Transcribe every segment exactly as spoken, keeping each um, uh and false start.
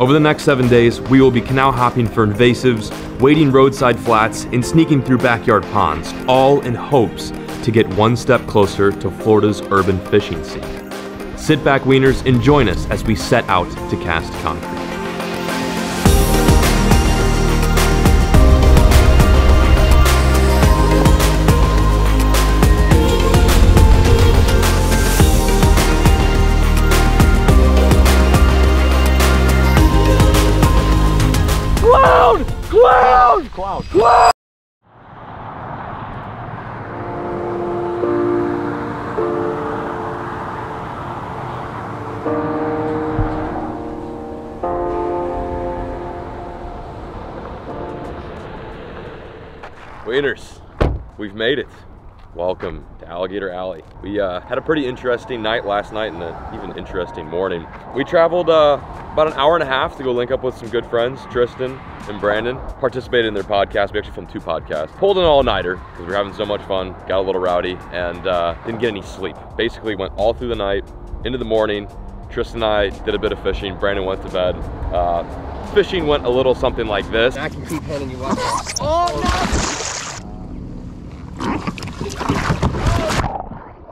Over the next seven days, we will be canal hopping for invasives, wading roadside flats, and sneaking through backyard ponds, all in hopes to get one step closer to Florida's urban fishing scene. Sit back, wieners, and join us as we set out to cast concrete. Cloud! Cloud! Cloud! Wieners, we've made it. Welcome to Alligator Alley. We uh, had a pretty interesting night last night and an even interesting morning. We traveled uh, about an hour and a half to go link up with some good friends, Tristan and Brandon. Participated in their podcast. We actually filmed two podcasts. Pulled an all-nighter because we were having so much fun. Got a little rowdy and uh, didn't get any sleep. Basically went all through the night, into the morning. Tristan and I did a bit of fishing. Brandon went to bed. Uh, fishing went a little something like this. I can keep hitting you up. Oh, no!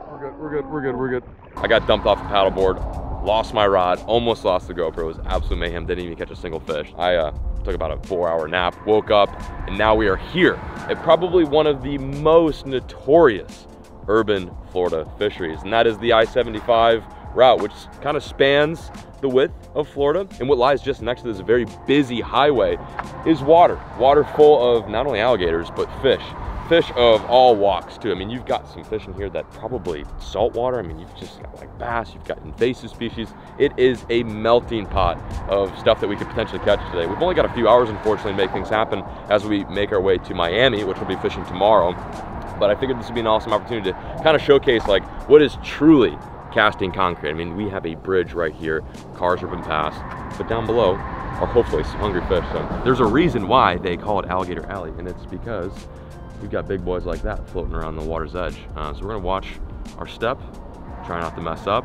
We're good, we're good, we're good. I got dumped off the paddleboard, lost my rod, almost lost the GoPro. It was absolute mayhem, didn't even catch a single fish. I uh, took about a four hour nap, woke up, and now we are here at probably one of the most notorious urban Florida fisheries, and that is the I seventy-five route, which kind of spans the width of Florida. And what lies just next to this very busy highway is water. Water full of not only alligators, but fish. Fish of all walks too. I mean, you've got some fish in here that probably saltwater. I mean, you've just got like bass, you've got invasive species. It is a melting pot of stuff that we could potentially catch today. We've only got a few hours, unfortunately, to make things happen as we make our way to Miami, which we'll be fishing tomorrow. But I figured this would be an awesome opportunity to kind of showcase like what is truly casting concrete. I mean, we have a bridge right here, cars are being passed, but down below are hopefully some hungry fish. So there's a reason why they call it Alligator Alley, and it's because we've got big boys like that floating around the water's edge. Uh, so we're gonna watch our step, try not to mess up,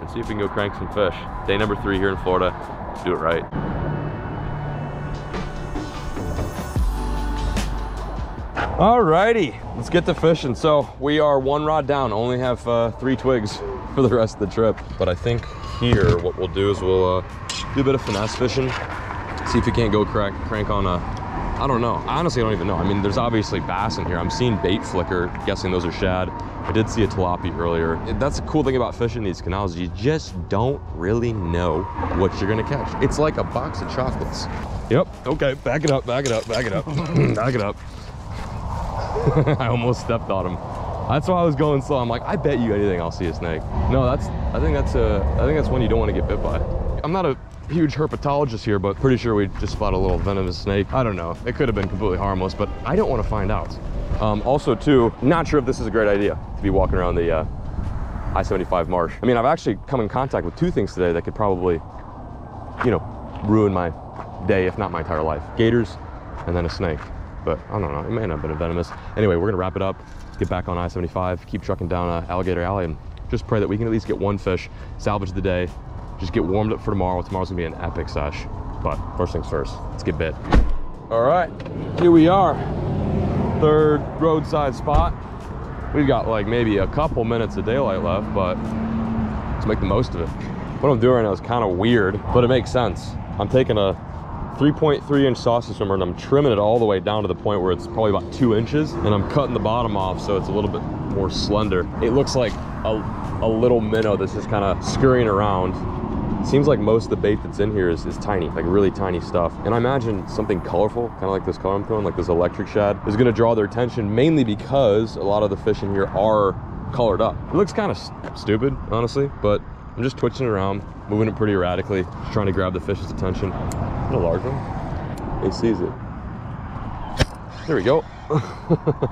and see if we can go crank some fish. Day number three here in Florida. Let's do it right. Alrighty, let's get to fishing. So we are one rod down, only have uh, three twigs for the rest of the trip. But I think here, what we'll do is we'll uh, do a bit of finesse fishing, see if we can't go crank, crank on a I don't know. Honestly, I don't even know. I mean, there's obviously bass in here. I'm seeing bait flicker, guessing those are shad. I did see a tilapia earlier. That's the cool thing about fishing these canals. You just don't really know what you're gonna catch. It's like a box of chocolates. Yep, okay, back it up, back it up, back it up, back it up. I almost stepped on him. That's why I was going slow. I'm like, I bet you anything I'll see a snake. No, that's, I think that's a, I think that's one you don't wanna get bit by. I'm not a huge herpetologist here, but pretty sure we just spotted a little venomous snake. I don't know, it could have been completely harmless, but I don't want to find out. Um, also too, not sure if this is a great idea to be walking around the uh, I seventy-five marsh. I mean, I've actually come in contact with two things today that could probably, you know, ruin my day, if not my entire life. Gators and then a snake, but I don't know, it may not have been venomous. Anyway, we're gonna wrap it up, get back on I seventy-five, keep trucking down uh, Alligator Alley, and just pray that we can at least get one fish, salvage the day, just get warmed up for tomorrow. Tomorrow's gonna be an epic sesh, but first things first, let's get bit. All right, here we are, third roadside spot. We've got like maybe a couple minutes of daylight left, but let's make the most of it. What I'm doing right now is kind of weird, but it makes sense. I'm taking a three point three inch sausage swimmer and I'm trimming it all the way down to the point where it's probably about two inches, and I'm cutting the bottom off so it's a little bit more slender. It looks like a, a little minnow that's just kind of scurrying around. Seems like most of the bait that's in here is, is tiny, like really tiny stuff. And I imagine something colorful, kind of like this color I'm throwing, like this electric shad, is gonna draw their attention, mainly because a lot of the fish in here are colored up. It looks kind of st stupid, honestly, but I'm just twitching around, moving it pretty erratically, just trying to grab the fish's attention. Is it a large one? He sees it. There we go.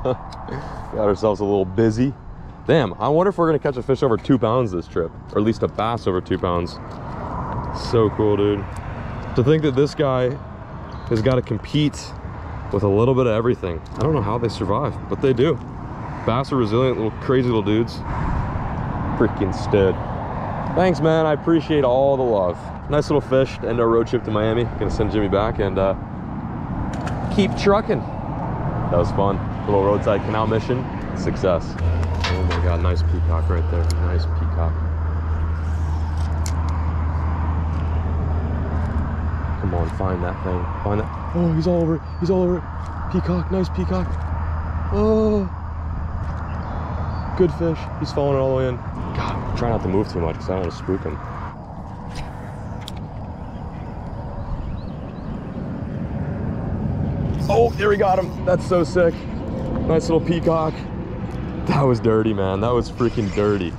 Got ourselves a little busy. Damn, I wonder if we're gonna catch a fish over two pounds this trip, or at least a bass over two pounds. So cool, dude. To think that this guy has got to compete with a little bit of everything. I don't know how they survive, but they do. Bass are resilient, little crazy little dudes. Freaking stud. Thanks, man. I appreciate all the love. Nice little fish to end our road trip to Miami. Gonna send Jimmy back and uh, keep trucking. That was fun. Little roadside canal mission. Success. Oh my God, nice peacock right there. Nice peacock. Come on, find that thing. Find that. Oh, he's all over it. He's all over it. Peacock, nice peacock. Oh. Good fish. He's falling all the way in. God, try not to move too much because I don't want to spook him. Oh, there we got him. That's so sick. Nice little peacock. That was dirty, man. That was freaking dirty.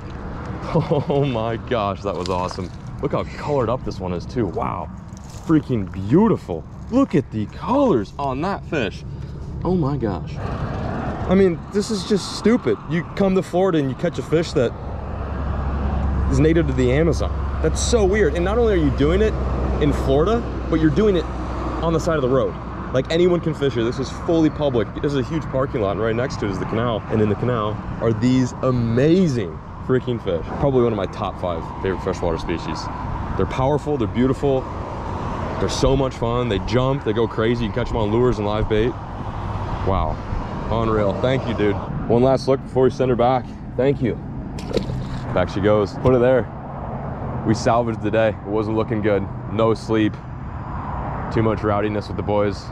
Oh my gosh, that was awesome. Look how colored up this one is too. Wow. Freaking beautiful. Look at the colors on that fish. Oh my gosh. I mean, this is just stupid. You come to Florida and you catch a fish that is native to the Amazon. That's so weird. And not only are you doing it in Florida, but you're doing it on the side of the road. Like, anyone can fish here. This is fully public. There's a huge parking lot, and right next to it is the canal. And in the canal are these amazing freaking fish. Probably one of my top five favorite freshwater species. They're powerful, they're beautiful, they're so much fun. They jump, they go crazy. You can catch them on lures and live bait. Wow, unreal. Thank you, dude. One last look before we send her back. Thank you. Back she goes. Put her there. We salvaged the day. It wasn't looking good. No sleep. Too much rowdiness with the boys.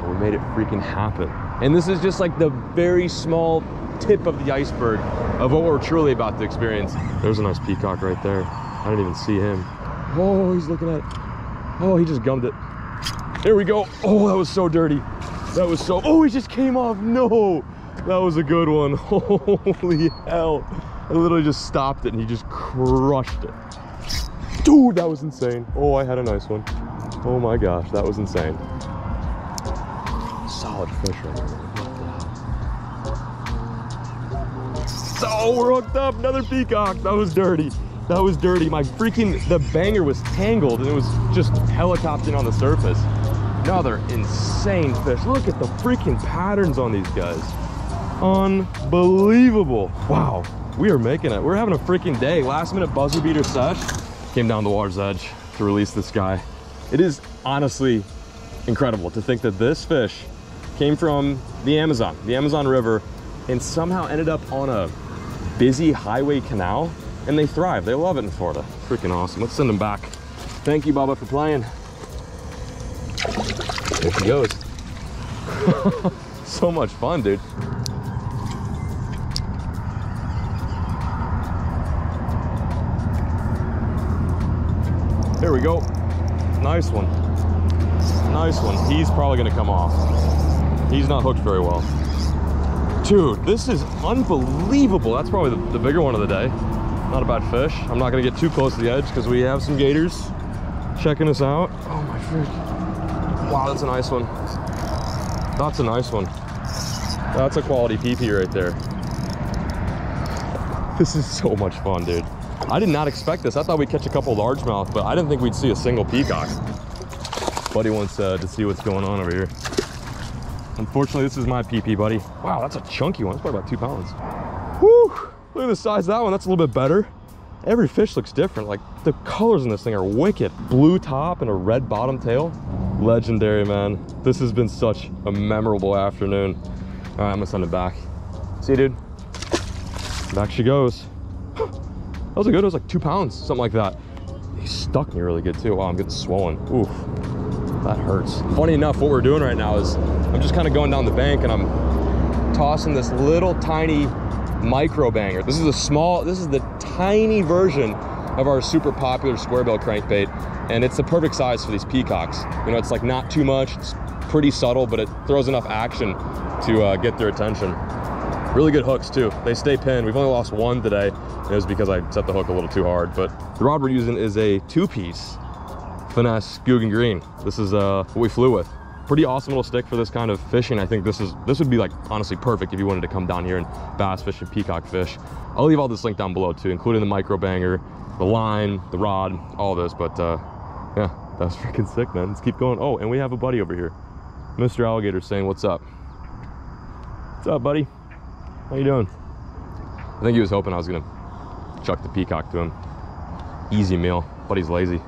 But we made it freaking happen. And this is just like the very small tip of the iceberg of what we're truly about to experience. There's a nice peacock right there. I didn't even see him. Oh, he's looking at it. Oh, he just gummed it. There we go. Oh, that was so dirty. That was so, oh, he just came off. No, that was a good one. Holy hell. I literally just stopped it and he just crushed it. Dude, that was insane. Oh, I had a nice one. Oh my gosh, that was insane. Solid fish right there. So we're hooked up, another peacock. That was dirty. That was dirty. My freaking, the banger was tangled and it was just helicoptering on the surface. Another insane fish. Look at the freaking patterns on these guys. Unbelievable. Wow, we are making it. We're having a freaking day. Last minute buzzer beater sesh. Came down the water's edge to release this guy. It is honestly incredible to think that this fish came from the Amazon, the Amazon River, and somehow ended up on a busy highway canal, and they thrive. They love it in Florida. Freaking awesome. Let's send them back. Thank you, Baba, for playing. There she goes. So much fun, dude. There we go. Nice one. Nice one. He's probably going to come off. He's not hooked very well. Dude, this is unbelievable. That's probably the, the bigger one of the day. Not a bad fish. I'm not going to get too close to the edge because we have some gators checking us out. Oh my freak. Wow, that's a nice one. That's a nice one. That's a quality P P right there. This is so much fun, dude. I did not expect this. I thought we'd catch a couple largemouth, but I didn't think we'd see a single peacock. Buddy wants uh, to see what's going on over here. Unfortunately, this is my P P, buddy. Wow, that's a chunky one. That's probably about two pounds. Woo! Look at the size of that one. That's a little bit better. Every fish looks different. Like, the colors in this thing are wicked. Blue top and a red bottom tail. Legendary, man. This has been such a memorable afternoon. All right, I'm gonna send it back. See you, dude. Back she goes. That was a good, it was like two pounds, something like that. He stuck me really good too. Wow, I'm getting swollen. Oof, that hurts. Funny enough, what we're doing right now is I'm just kind of going down the bank and I'm tossing this little tiny micro banger. This is a small, this is the tiny version of our super popular square bill crankbait. And it's the perfect size for these peacocks. You know, it's like not too much, it's pretty subtle, but it throws enough action to uh, get their attention. Really good hooks too. They stay pinned. We've only lost one today. It was because I set the hook a little too hard, but the rod we're using is a two-piece finesse Googan green. This is uh, what we flew with. Pretty awesome little stick for this kind of fishing. I think this is this would be like honestly perfect if you wanted to come down here and bass fish and peacock fish. I'll leave all this linked down below too, including the micro banger, the line, the rod, all this. But uh, yeah, that was freaking sick, man. Let's keep going. Oh, and we have a buddy over here, Mister Alligator, saying what's up. What's up, buddy? How you doing? I think he was hoping I was gonna chuck the peacock to him. easy meal, but he's lazy.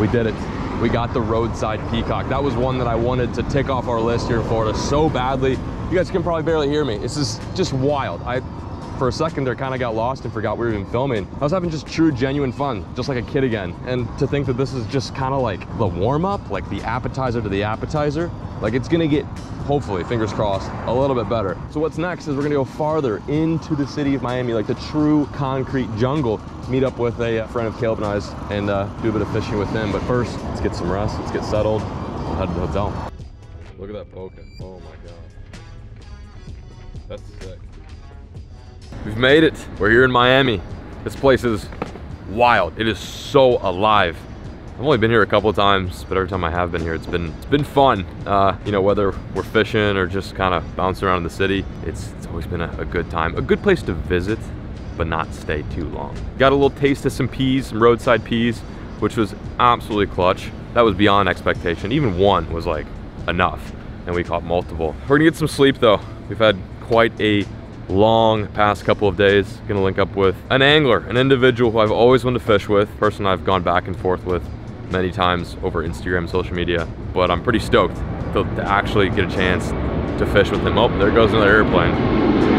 We did it. We got the roadside peacock. That was one that I wanted to tick off our list here in Florida so badly. You guys can probably barely hear me. This is just wild. I, for a second there, kind of got lost and forgot we were even filming. I was having just true, genuine fun, just like a kid again. And to think that this is just kind of like the warm-up, like the appetizer to the appetizer, like it's gonna get, hopefully, fingers crossed, a little bit better. So what's next is we're gonna go farther into the city of Miami, like the true concrete jungle, meet up with a friend of Caleb and I's and uh, do a bit of fishing with them. But first, let's get some rest, let's get settled, we'll head to the hotel. Look at that poker, oh my God. That's sick. We've made it, we're here in Miami. This place is wild, it is so alive. I've only been here a couple of times, but every time I have been here, it's been it's been fun. Uh, you know, whether we're fishing or just kind of bouncing around in the city, it's, it's always been a, a good time. A good place to visit, but not stay too long. Got a little taste of some peas, some roadside peas, which was absolutely clutch. That was beyond expectation. Even one was like enough, and we caught multiple. We're gonna get some sleep though. We've had quite a long past couple of days. Gonna link up with an angler, an individual who I've always wanted to fish with, person I've gone back and forth with many times over Instagram, social media, but I'm pretty stoked to, to actually get a chance to fish with him. Oh, there goes another airplane.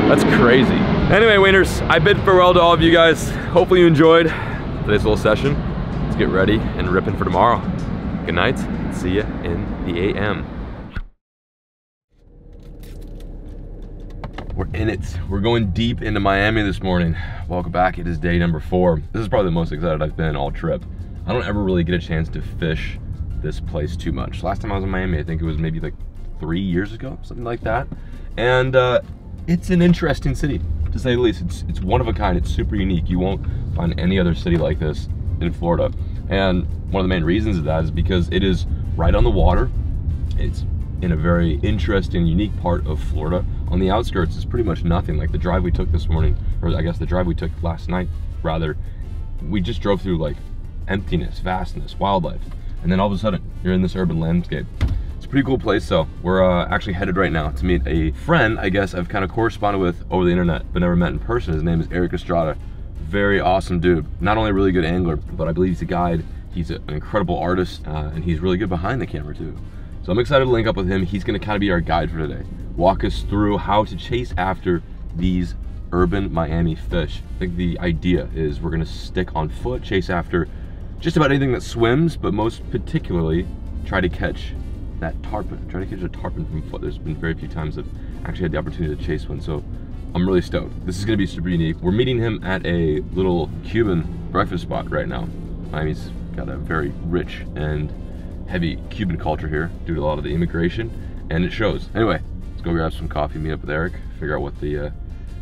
That's crazy. Anyway, wieners, I bid farewell to all of you guys. Hopefully you enjoyed today's little session. Let's get ready and ripping for tomorrow. Good night, see ya in the A M. We're in it. We're going deep into Miami this morning. Welcome back, it is day number four. This is probably the most excited I've been all trip. I don't ever really get a chance to fish this place too much. Last time I was in Miami, I think it was maybe like three years ago, something like that. And uh, it's an interesting city, to say the least. It's, it's one of a kind, it's super unique. You won't find any other city like this in Florida. And one of the main reasons of that is because it is right on the water. It's in a very interesting, unique part of Florida. On the outskirts, it's pretty much nothing. Like the drive we took this morning, or I guess the drive we took last night, rather, we just drove through like emptiness, vastness, wildlife, and then all of a sudden you're in this urban landscape. It's a pretty cool place though. We're uh, actually headed right now to meet a friend I guess I've kind of corresponded with over the internet but never met in person. His name is Eric Estrada. Very awesome dude. Not only a really good angler, but I believe he's a guide. He's an incredible artist uh, and he's really good behind the camera too. So I'm excited to link up with him. He's going to kind of be our guide for today. Walk us through how to chase after these urban Miami fish. I think the idea is we're going to stick on foot, chase after just about anything that swims, but most particularly, try to catch that tarpon. Try to catch a tarpon from foot. There's been very few times I've actually had the opportunity to chase one, so I'm really stoked. This is gonna be super unique. We're meeting him at a little Cuban breakfast spot right now. Miami's got a very rich and heavy Cuban culture here due to a lot of the immigration, and it shows. Anyway, let's go grab some coffee, meet up with Eric, figure out what the, uh,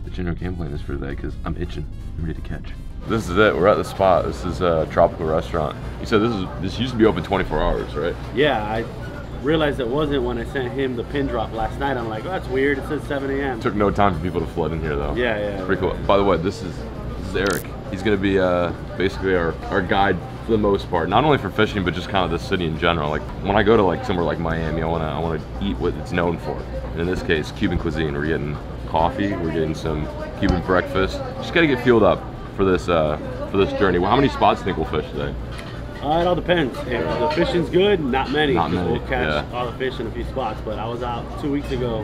the general game plan is for today, because I'm itching, I'm ready to catch. This is it, we're at the spot. This is a tropical restaurant. You said this is this used to be open twenty-four hours, right? Yeah, I realized it wasn't when I sent him the pin drop last night. I'm like, oh, that's weird, it says seven A M Took no time for people to flood in here though. Yeah, yeah. It's pretty cool. By the way, this is this is Eric. He's gonna be uh, basically our, our guide for the most part. Not only for fishing, but just kind of the city in general. Like when I go to like somewhere like Miami, I wanna I wanna eat what it's known for. And in this case, Cuban cuisine. We're getting coffee, we're getting some Cuban breakfast. Just gotta get fueled up for this uh, for this journey. Well, how many spots do you think we'll fish today? Uh, it all depends. If the fishing's good, not many. Not many. We'll catch yeah. all the fish in a few spots. But I was out two weeks ago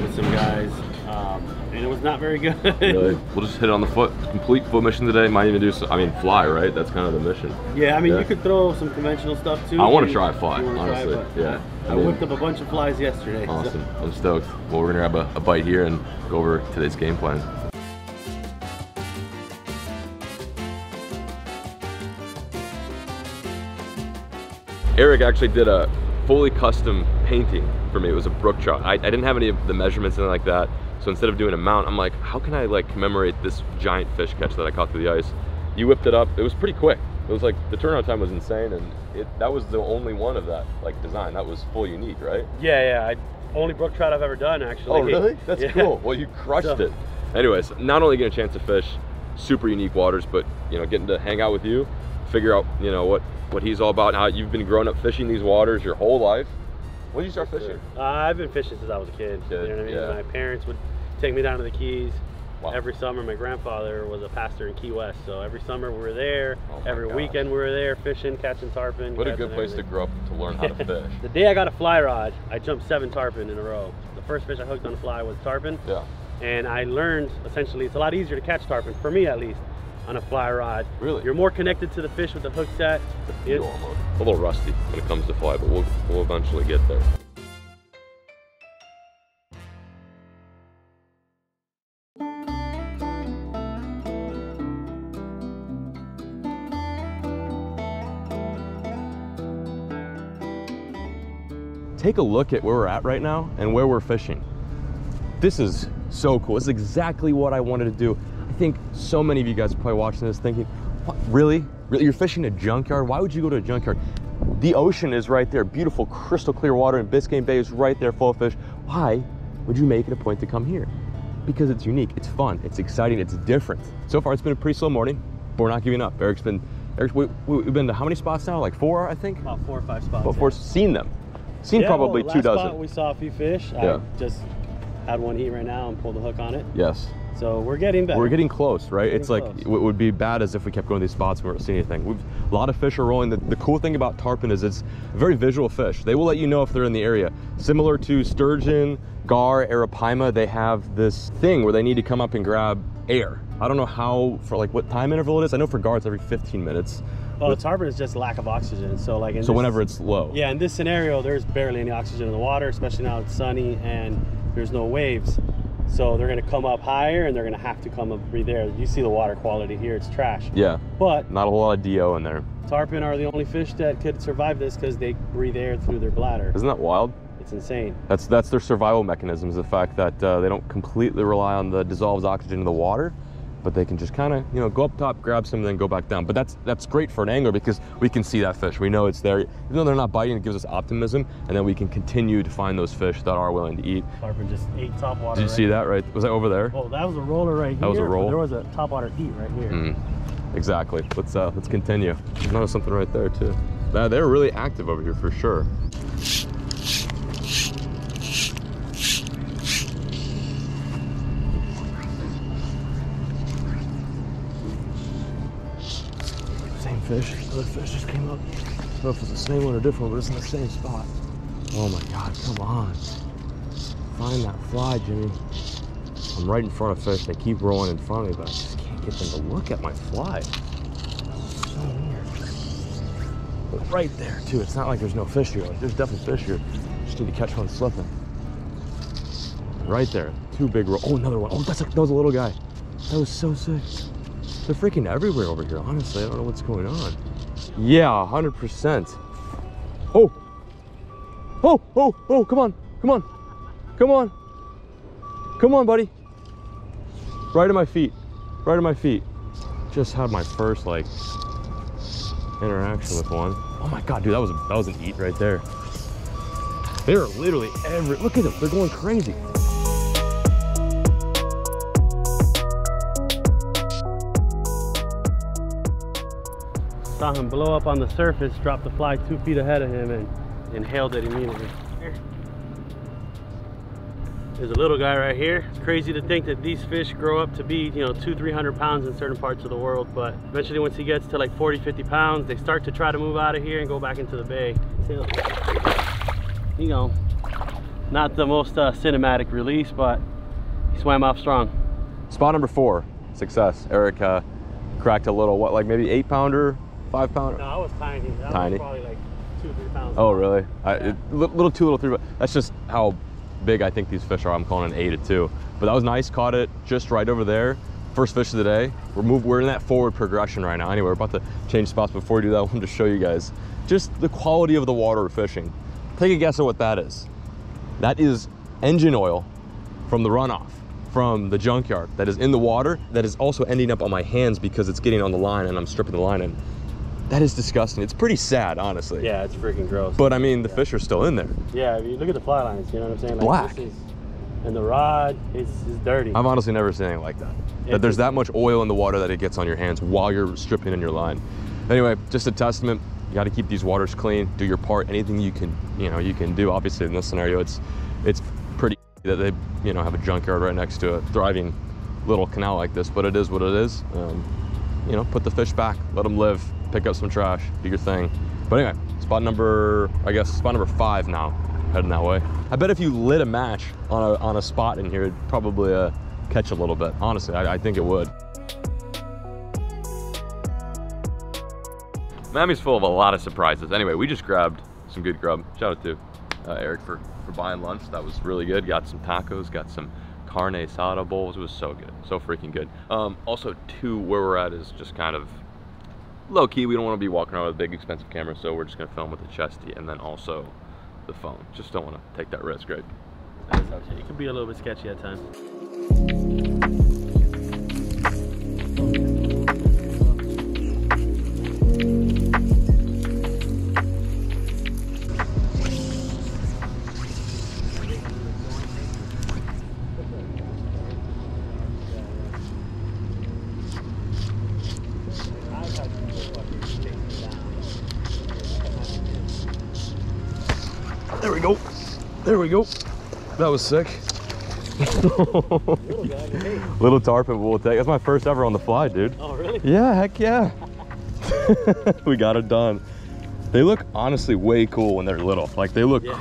with some guys, um, and it was not very good. Really? We'll just hit it on the foot. Complete foot mission today. Might even do some, I mean, fly, right? That's kind of the mission. Yeah, I mean, yeah. you could throw some conventional stuff too. I want to try fly, honestly. Try, yeah. I, I whipped up a bunch of flies yesterday. Awesome. So. I'm stoked. Well, we're going to grab a, a bite here and go over today's game plan. Eric actually did a fully custom painting for me. It was a brook trout. I, I didn't have any of the measurements and like that. So instead of doing a mount, I'm like, how can I like commemorate this giant fish catch that I caught through the ice? You whipped it up. It was pretty quick. It was like the turnaround time was insane, and it that was the only one of that like design that was full unique, right? Yeah, yeah. I, only brook trout I've ever done actually. Oh really? That's yeah. cool. Well, you crushed so. it. Anyways, not only get a chance to fish super unique waters, but you know, getting to hang out with you, figure out you know what. what he's all about, how you've been growing up fishing these waters your whole life. When did you start fishing? Uh, I've been fishing since I was a kid. kid you know what I mean? Yeah. My parents would take me down to the Keys, Wow. Every summer, my grandfather was a pastor in Key West, so every summer we were there. Oh every gosh. weekend we were there fishing, catching tarpon. What a good place everything. to grow up to learn how to fish. The day I got a fly rod, I jumped seven tarpon in a row. The first fish I hooked on the fly was tarpon. Yeah. And I learned, essentially, it's a lot easier to catch tarpon, for me at least, on a fly rod. Really? You're more connected to the fish with the hook set. It's a little rusty when it comes to fly, but we'll, we'll eventually get there. Take a look at where we're at right now and where we're fishing. This is so cool. This is exactly what I wanted to do. I think so many of you guys are probably watching this thinking, what, really? Really? You're fishing a junkyard? Why would you go to a junkyard? The ocean is right there. Beautiful, crystal clear water, and Biscayne Bay is right there full of fish. Why would you make it a point to come here? Because it's unique, it's fun, it's exciting, it's different. So far, it's been a pretty slow morning, but we're not giving up. Eric's been, Eric's, we, we've been to how many spots now? Like four, I think? About four or five spots. But yeah. We've seen them. Seen yeah, probably well, two dozen. Spot, we saw a few fish. Yeah. I just had one heat right now and pulled the hook on it. Yes. So we're getting better. We're getting close, right? Getting it's close. Like, it would be bad as if we kept going to these spots and we weren't seeing anything. We've, a lot of fish are rolling. The, the cool thing about tarpon is it's a very visual fish. They will let you know if they're in the area. Similar to sturgeon, gar, arapaima, they have this thing where they need to come up and grab air. I don't know how, for like what time interval it is. I know for gar it's every fifteen minutes. Well, the tarpon is just lack of oxygen. So like, in so this, whenever it's low. Yeah, in this scenario, there's barely any oxygen in the water, especially now it's sunny and there's no waves. So they're gonna come up higher and they're gonna have to come up right there. You see the water quality here, it's trash. Yeah, but not a whole lot of D O in there. Tarpon are the only fish that could survive this because they breathe air through their bladder. Isn't that wild? It's insane. That's, that's their survival mechanism, is the fact that uh, they don't completely rely on the dissolved oxygen in the water, but they can just kind of, you know, go up top, grab some, and then go back down. But that's that's great for an angler because we can see that fish. We know it's there. Even though they're not biting, it gives us optimism, and then we can continue to find those fish that are willing to eat. Tarpon just ate topwater. Did you right see that, right? Was that over there? Oh, that was a roller right that here. That was a roll? There was a topwater eat right here. Mm, exactly. Let's, uh, let's continue. I noticed something right there, too. Nah, they're really active over here for sure. Fish. Other fish just came up. I don't know if it's the same one or different, but it's in the same spot. Oh my God, come on. Find that fly, Jimmy. I'm right in front of fish. They keep rolling in front of me, but I just can't get them to look at my fly. That's so weird. But right there, too. It's not like there's no fish here. Like, there's definitely fish here. Just need to catch one slipping. Right there. Two big rolls. Oh, another one. Oh, that's a, that was a little guy. That was so sick. They're freaking everywhere over here, honestly. I don't know what's going on. Yeah, one hundred percent. Oh! Oh, oh, oh, come on, come on, come on. Come on, buddy. Right at my feet, right at my feet. Just had my first, like, interaction with one. Oh my God, dude, that was, that was an eat right there. They are literally every, look at them, they're going crazy. Saw him blow up on the surface, dropped the fly two feet ahead of him, and inhaled it immediately. There's a little guy right here. It's crazy to think that these fish grow up to be, you know, two, three hundred pounds in certain parts of the world, but eventually once he gets to like forty, fifty pounds, they start to try to move out of here and go back into the bay. You know, not the most uh, cinematic release, but he swam off strong. Spot number four, success. Eric uh, cracked a little, what, like maybe eight pounder? Five pounder? No, I was tiny. That tiny? Was probably like two, three pounds. Oh, really? I, yeah. it, little two, little three. But that's just how big I think these fish are. I'm calling an eight or two. But that was nice. Caught it just right over there. First fish of the day. We're moved, We're in that forward progression right now. Anyway, we're about to change spots. Before we do that, I wanted to show you guys just the quality of the water we're fishing. Take a guess at what that is. That is engine oil from the runoff from the junkyard that is in the water that is also ending up on my hands because it's getting on the line and I'm stripping the line in. That is disgusting. It's pretty sad, honestly. Yeah, it's freaking gross. But I mean, the yeah. fish are still in there. Yeah, if you look at the fly lines, you know what I'm saying? Like, black. This is, and the rod is dirty. I've honestly never seen anything like that. Yeah, that there's that much oil in the water that it gets on your hands while you're stripping in your line. Anyway, just a testament. You got to keep these waters clean. Do your part. Anything you can, you know, you can do. Obviously, in this scenario, it's it's pretty that they, you know, have a junkyard right next to a thriving little canal like this, but it is what it is. Um, you know, put the fish back, let them live, pick up some trash, do your thing. But anyway, spot number, I guess, spot number five now, heading that way. I bet if you lit a match on a, on a spot in here, it'd probably uh, catch a little bit. Honestly, I, I think it would. Miami's full of a lot of surprises. Anyway, we just grabbed some good grub. Shout out to uh, Eric for, for buying lunch. That was really good. Got some tacos, got some carne asada bowls. It was so good, so freaking good. Um, also, two, where we're at is just kind of low key. We don't want to be walking around with a big expensive camera, so we're just gonna film with the chesty and then also the phone. Just don't want to take that risk, right? It can be a little bit sketchy at times. There we go. There we go. That was sick. Little tarpon we'll take. That's my first ever on the fly, dude. Oh, really? Yeah, heck yeah. We got it done. They look honestly way cool when they're little. Like, they look yeah.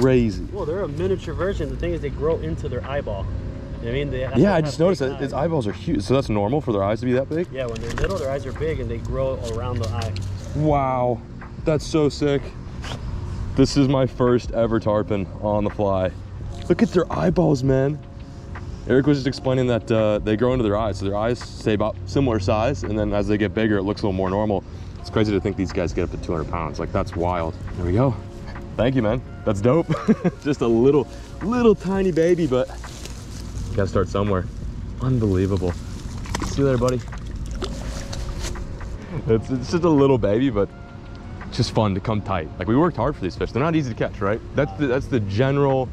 crazy. Well, they're a miniature version. The thing is, they grow into their eyeball. You know I mean? They have, yeah, I just noticed that eyes. Its eyeballs are huge. So that's normal for their eyes to be that big? Yeah, when they're little, their eyes are big and they grow around the eye. Wow. That's so sick. This is my first ever tarpon on the fly. Look at their eyeballs, man. Eric was just explaining that uh, they grow into their eyes. So their eyes stay about similar size, and then as they get bigger, it looks a little more normal. It's crazy to think these guys get up to two hundred pounds. Like, that's wild. There we go. Thank you, man. That's dope. Just a little, little tiny baby, but gotta start somewhere. Unbelievable. See you later, buddy. It's, it's just a little baby, but just fun to come tight. Like, we worked hard for these fish. They're not easy to catch, right? That's the, that's the general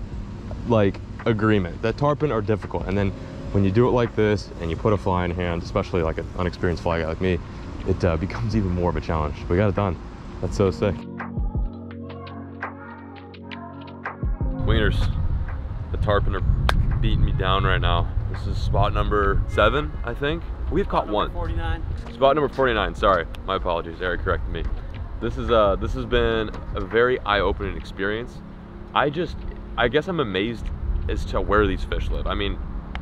like agreement, that tarpon are difficult. And then when you do it like this and you put a fly in hand, especially like an unexperienced fly guy like me, it uh, becomes even more of a challenge. We got it done. That's so sick. Wieners, the tarpon are beating me down right now. This is spot number seven, I think. We've caught one. forty-nine. Spot number forty-nine, sorry. My apologies, Eric corrected me. This is uh this has been a very eye-opening experience. I just, I guess I'm amazed as to where these fish live. I mean,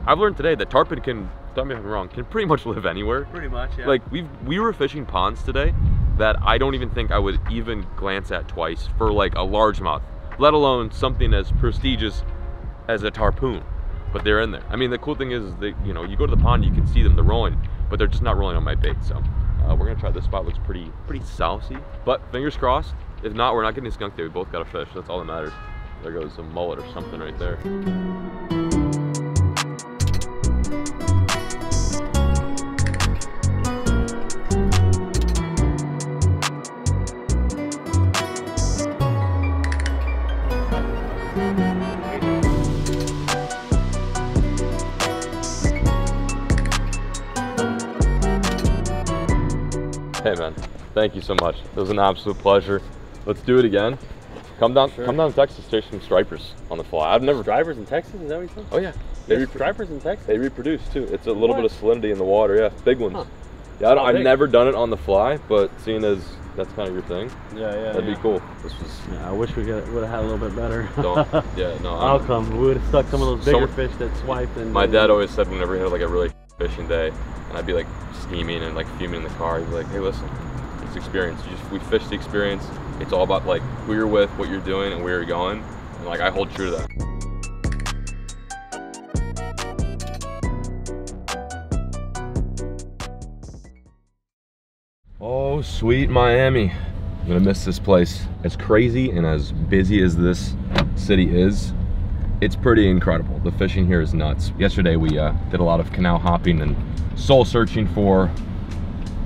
I've learned today that tarpon can, don't get me wrong, can pretty much live anywhere. Pretty much, yeah. Like, we we were fishing ponds today that I don't even think I would even glance at twice for like a largemouth, let alone something as prestigious as a tarpon. But they're in there. I mean, the cool thing is that, you know, you go to the pond, you can see them, they're rolling, but they're just not rolling on my bait, so. Uh, we're gonna try this spot. Looks pretty pretty sousy, but fingers crossed. If not, we're not getting skunked there. We both got a fish. That's all that matters. There goes a mullet or something right there. Hey man, thank you so much. It was an absolute pleasure. Let's do it again. Come down, sure. Come down to Texas, take some stripers on the fly. I've never stripers in Texas. Is that what you said? Oh yeah, they yes, stripers in Texas. They reproduce too. It's a little what? bit of salinity in the water. Yeah, big ones. Huh. Yeah, I don't, I've big. never done it on the fly, but seeing as that's kind of your thing, yeah, yeah, that'd yeah. be cool. This was. Yeah, I wish we would have had a little bit better. Don't. Yeah, no. I don't. Outcome. We would have stuck some of those bigger so, fish that swiped. And my dad always said whenever he had like a really fishing day, and I'd be like steaming and like fuming in the car, he'd be like, hey listen, it's experience. You just, we fish the experience. It's all about like who you're with, what you're doing, and where you're going. And like, I hold true to that. Oh sweet Miami, I'm gonna miss this place. As crazy and as busy as this city is, it's pretty incredible. The fishing here is nuts. Yesterday we uh, did a lot of canal hopping and soul searching for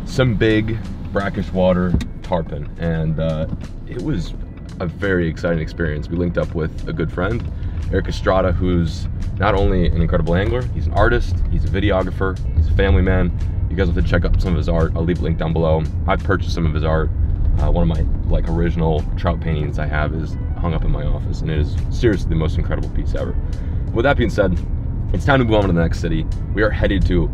some big brackish water tarpon, and uh, it was a very exciting experience. We linked up with a good friend, Eric Estrada, who's not only an incredible angler, he's an artist, he's a videographer, he's a family man. You guys have to check out some of his art. I'll leave a link down below. I've purchased some of his art. Uh, one of my like original trout paintings I have is hung up in my office, and it is seriously the most incredible piece ever. With that being said, It's time to move on to the next city. We are headed to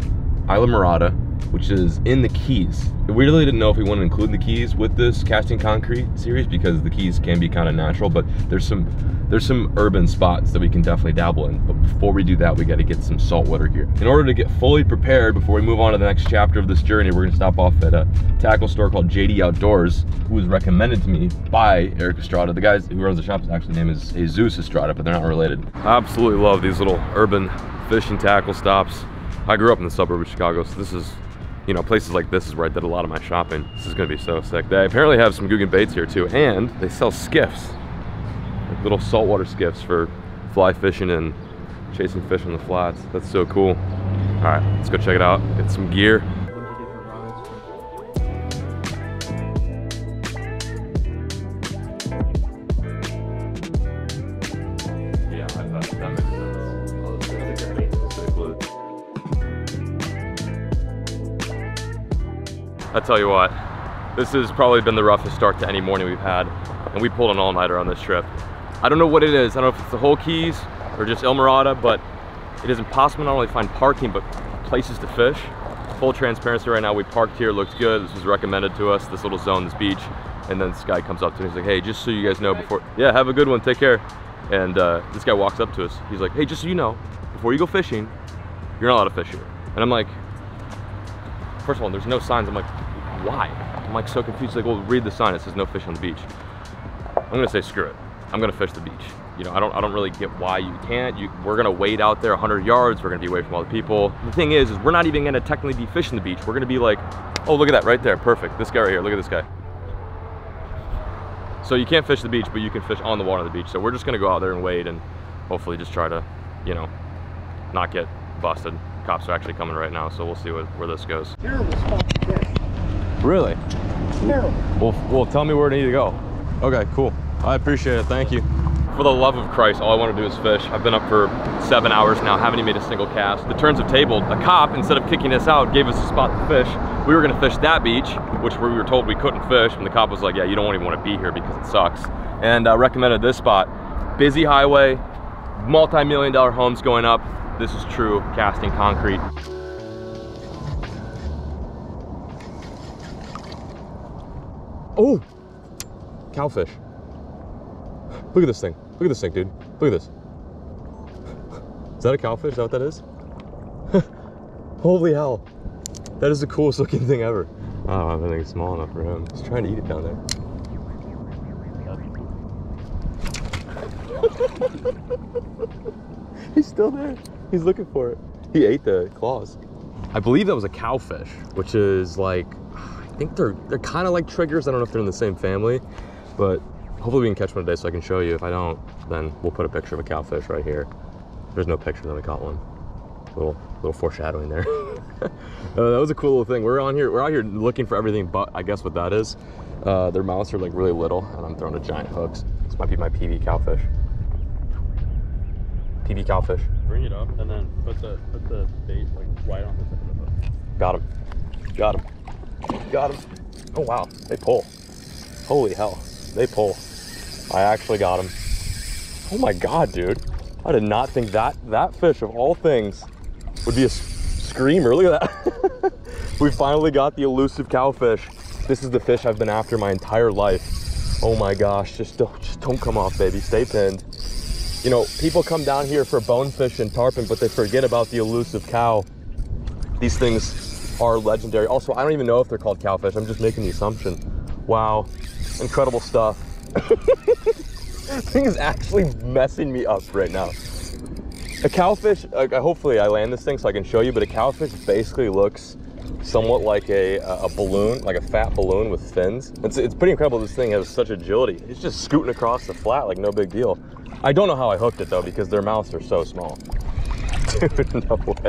Islamorada, which is in the Keys. We really didn't know if we want to include the Keys with this Casting Concrete series because the Keys can be kind of natural, but there's some there's some urban spots that we can definitely dabble in. But before we do that, we got to get some salt water gear. In order to get fully prepared before we move on to the next chapter of this journey, we're gonna stop off at a tackle store called J D Outdoors, who was recommended to me by Eric Estrada. The guy who runs the shop's actually name is Jesus Estrada, but they're not related. I absolutely love these little urban fish and tackle stops. I grew up in the suburb of Chicago, so this is, you know, places like this is where I did a lot of my shopping. This is gonna be so sick. They apparently have some Googan baits here too, and they sell skiffs, like little saltwater skiffs for fly fishing and chasing fish on the flats. That's so cool. All right, let's go check it out, get some gear. I tell you what, this has probably been the roughest start to any morning we've had, and we pulled an all-nighter on this trip. I don't know what it is. I don't know if it's the whole Keys or just Islamorada, but it is impossible to not only find parking, but places to fish. Full transparency right now, we parked here, looks good. This was recommended to us, this little zone, this beach, and then this guy comes up to me, he's like, hey, just so you guys know before, yeah, have a good one, take care. And uh, this guy walks up to us, he's like, hey, just so you know, before you go fishing, you're not allowed to fish here. And I'm like, first of all, there's no signs. I'm like, why? I'm like so confused. Like, well, read the sign. It says no fish on the beach. I'm gonna say screw it. I'm gonna fish the beach. You know, I don't, I don't really get why you can't. You, we're gonna wade out there a hundred yards. We're gonna be away from all the people. The thing is, is we're not even gonna technically be fishing the beach. We're gonna be like, oh, look at that right there. Perfect. This guy right here. Look at this guy. So you can't fish the beach, but you can fish on the water of the beach. So we're just gonna go out there and wade and hopefully just try to, you know, not get busted. Cops are actually coming right now, so we'll see what, where this goes. Terrible spot to fish. Really? Terrible. Well, well, tell me where I need to go. Okay, cool. I appreciate it. Thank you. For the love of Christ, all I want to do is fish. I've been up for seven hours now, haven't even made a single cast. The turns have tabled. A cop, instead of kicking us out, gave us a spot to fish. We were going to fish that beach, which we were told we couldn't fish, and the cop was like, yeah, you don't even want to be here because it sucks. And I recommended this spot. Busy highway, multi-million dollar homes going up. This is true Casting Concrete. Oh, cowfish. Look at this thing. Look at this thing, dude. Look at this. Is that a cowfish? Is that what that is? Holy hell. That is the coolest looking thing ever. I don't have anything small enough for him. He's trying to eat it down there. He's still there. He's looking for it. He ate the claws. I believe that was a cowfish, which is like, I think they're they're kind of like triggers. I don't know if they're in the same family, but hopefully we can catch one today so I can show you. If I don't, then we'll put a picture of a cowfish right here. There's no picture that we caught one. Little little foreshadowing there. uh, that was a cool little thing. We're on here. We're out here looking for everything, but I guess what that is, uh, their mouths are like really little, and I'm throwing a giant hooks. This might be my P B cowfish. P B cowfish. Bring it up and then put the put the bait like right on the tip of the hook. Got him. Got him. Got him. Oh wow, they pull. Holy hell, they pull. I actually got him. Oh my god, dude. I did not think that that fish of all things would be a screamer. Look at that. We finally got the elusive cowfish. This is the fish I've been after my entire life. Oh my gosh, just don't just don't come off, baby. Stay pinned. You know, people come down here for bonefish and tarpon, but they forget about the elusive cow. These things are legendary. Also, I don't even know if they're called cowfish. I'm just making the assumption. Wow, incredible stuff. This thing is actually messing me up right now. A cowfish, uh, hopefully I land this thing so I can show you, but a cowfish basically looks somewhat like a, a balloon, like a fat balloon with fins. It's, it's pretty incredible this thing has such agility. It's just scooting across the flat like no big deal. I don't know how I hooked it though because their mouths are so small. Dude, no way.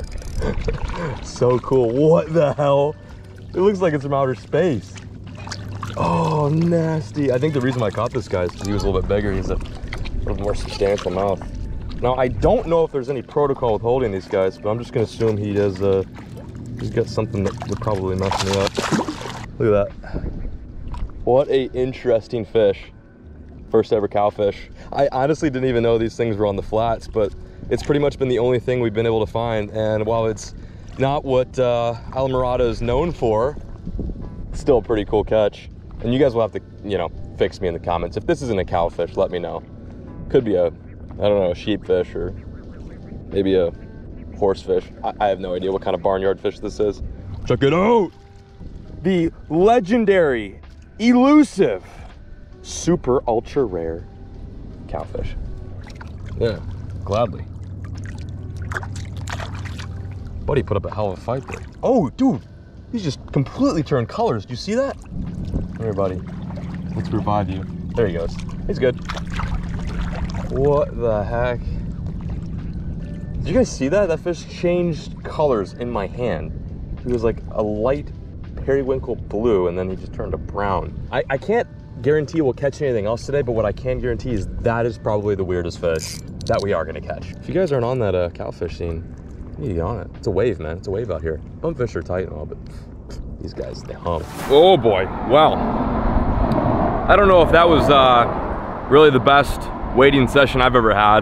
So cool. What the hell? It looks like it's from outer space. Oh, nasty. I think the reason why I caught this guy is because he was a little bit bigger. He's a little more substantial mouth. Now, I don't know if there's any protocol with holding these guys, but I'm just going to assume he does, uh, he's got something that would probably mess me up. Look at that. What a interesting fish. First ever cowfish. I honestly didn't even know these things were on the flats, but it's pretty much been the only thing we've been able to find. And while it's not what uh, Islamorada is known for, it's still a pretty cool catch. And you guys will have to, you know, fix me in the comments. If this isn't a cowfish, let me know. Could be a, I don't know, a sheepfish or maybe a horsefish. I, I have no idea what kind of barnyard fish this is. Check it out. The legendary, elusive, super ultra rare cowfish. Yeah, gladly. Buddy put up a hell of a fight there. Oh, dude, he's just completely turned colors. Do you see that? Come here, buddy. Let's revive you. There he goes. He's good. What the heck? Did you guys see that? That fish changed colors in my hand. He was like a light periwinkle blue, and then he just turned to brown. I, I can't guarantee we'll catch anything else today, but what I can guarantee is that is probably the weirdest fish that we are gonna catch. If you guys aren't on that uh, cowfish scene, you need to be on it. It's a wave, man. It's a wave out here. Bumfish are tight and all, but these guys, they hump. Oh boy, well, I don't know if that was uh, really the best wading session I've ever had,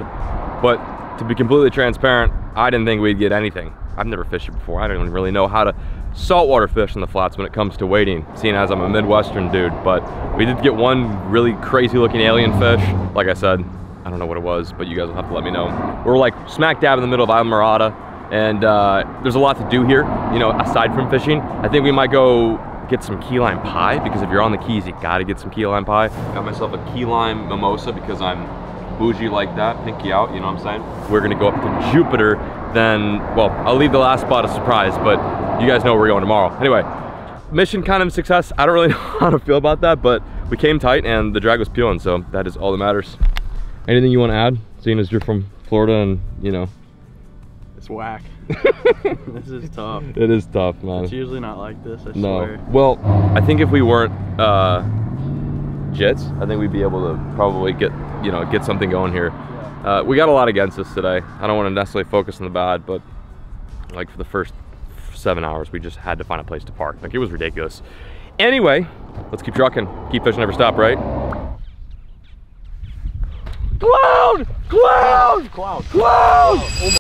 but to be completely transparent, I didn't think we'd get anything. I've never fished it before. I don't even really know how to saltwater fish in the flats when it comes to wading, seeing as I'm a Midwestern dude, but we did get one really crazy looking alien fish. Like I said, I don't know what it was, but you guys will have to let me know. We're like smack dab in the middle of Islamorada, and uh, there's a lot to do here, you know, aside from fishing. I think we might go get some key lime pie, because if you're on the Keys, you gotta get some key lime pie. Got myself a key lime mimosa because I'm bougie like that, pinky out, you know what I'm saying? We're gonna go up to Jupiter, then, well, I'll leave the last spot a surprise, but you guys know where we're going tomorrow. Anyway, mission kind of success. I don't really know how to feel about that, but we came tight and the drag was peeling, so that is all that matters. Anything you want to add, seeing as you're from Florida and, you know. It's whack. This is tough. It is tough, man. It's usually not like this, I no. swear. Well, I think if we weren't uh, jets, I think we'd be able to probably get, you know, get something going here. Yeah. Uh, we got a lot against us today. I don't want to necessarily focus on the bad, but like for the first seven hours, we just had to find a place to park. Like, it was ridiculous. Anyway, let's keep trucking. Keep fishing, never stop, right? Cloud! Cloud! Cloud! Cloud! Cloud!